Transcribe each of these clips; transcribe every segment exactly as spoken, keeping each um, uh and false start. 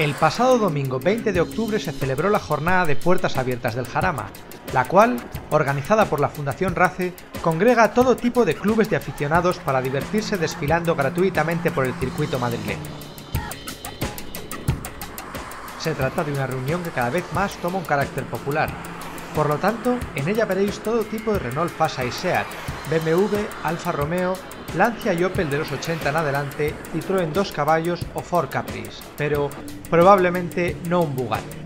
El pasado domingo veinte de octubre se celebró la jornada de puertas abiertas del Jarama, la cual, organizada por la Fundación RACE, congrega a todo tipo de clubes de aficionados para divertirse desfilando gratuitamente por el circuito madrileño. Se trata de una reunión que cada vez más toma un carácter popular. Por lo tanto, en ella veréis todo tipo de Renault FASA y SEAT, B M W, Alfa Romeo, Lancia y Opel de los ochenta en adelante, Citroën dos caballos o Ford Caprice, pero probablemente no un Bugatti.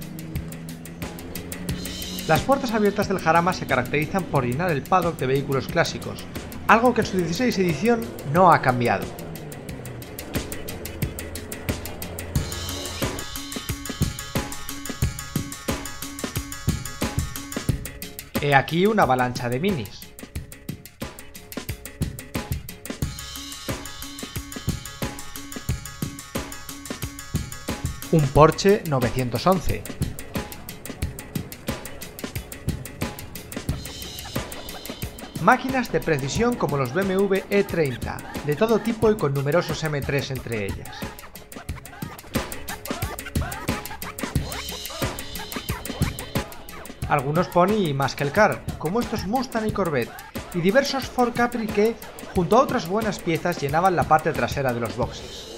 Las puertas abiertas del Jarama se caracterizan por llenar el paddock de vehículos clásicos, algo que en su dieciséis edición no ha cambiado. He aquí una avalancha de minis. Un Porsche novecientos once. Máquinas de precisión como los B M W E treinta, de todo tipo y con numerosos M tres entre ellas. Algunos Pony y más que el car, como estos Mustang y Corvette, y diversos Ford Capri que, junto a otras buenas piezas, llenaban la parte trasera de los boxes.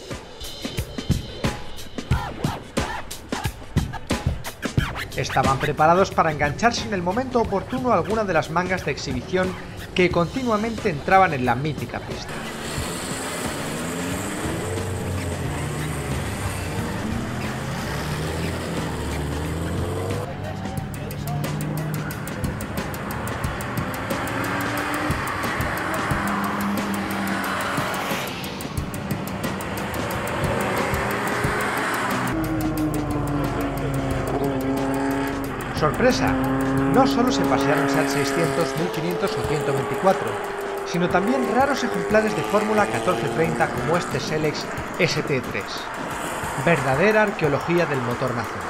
Estaban preparados para engancharse en el momento oportuno a alguna de las mangas de exhibición que continuamente entraban en la mítica pista. ¡Sorpresa! No solo se pasearon SEAT seiscientos, mil quinientos o ciento veinticuatro, sino también raros ejemplares de Fórmula catorce treinta como este Selex S T tres. Verdadera arqueología del motor nacional.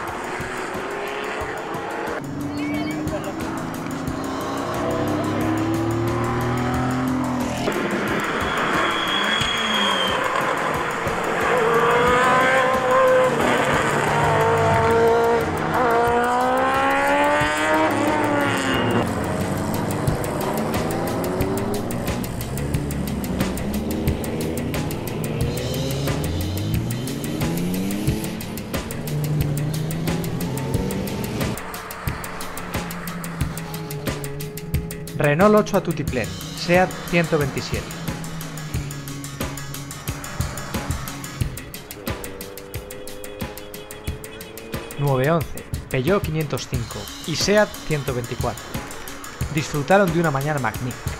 Renault ocho a tutiplén, SEAT ciento veintisiete. nueve once, Peugeot quinientos cinco y SEAT ciento veinticuatro. Disfrutaron de una mañana magnífica.